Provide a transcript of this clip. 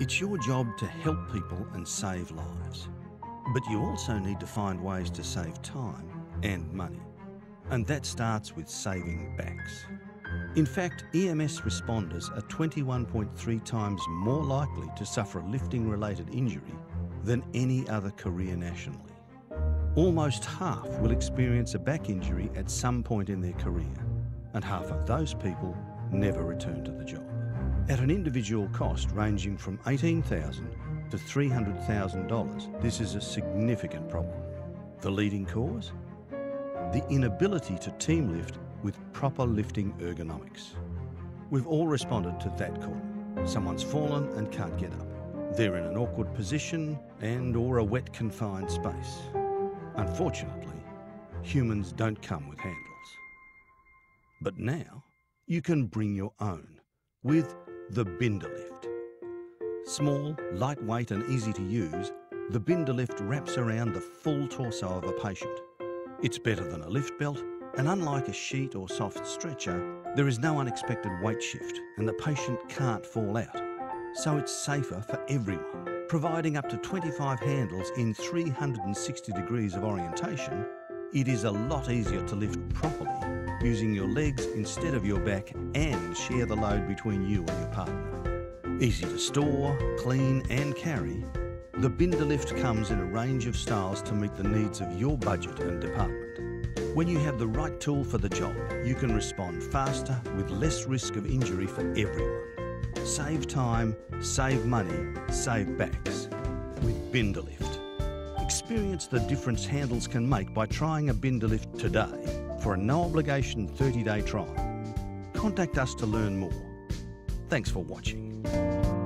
It's your job to help people and save lives. But you also need to find ways to save time and money. And that starts with saving backs. In fact, EMS responders are 21.3 times more likely to suffer a lifting-related injury than any other career nationally. Almost half will experience a back injury at some point in their career, and half of those people never return to the job. At an individual cost ranging from $18,000 to $300,000, this is a significant problem. The leading cause? The inability to team lift with proper lifting ergonomics. We've all responded to that call. Someone's fallen and can't get up. They're in an awkward position and/or a wet, confined space. Unfortunately, humans don't come with handles. But now, you can bring your own with the Binder Lift. Small, lightweight and easy to use, the Binder Lift wraps around the full torso of a patient. It's better than a lift belt, and unlike a sheet or soft stretcher, there is no unexpected weight shift and the patient can't fall out. So it's safer for everyone, providing up to 25 handles in 360 degrees of orientation. It is a lot easier to lift properly using your legs instead of your back, and share the load between you and your partner. Easy to store, clean and carry, the Binder Lift comes in a range of styles to meet the needs of your budget and department. When you have the right tool for the job, you can respond faster with less risk of injury for everyone. Save time, save money, save backs with Binder Lift. Experience the difference handles can make by trying a Binder Lift today. For a no-obligation 30-day trial. Contact us to learn more. Thanks for watching.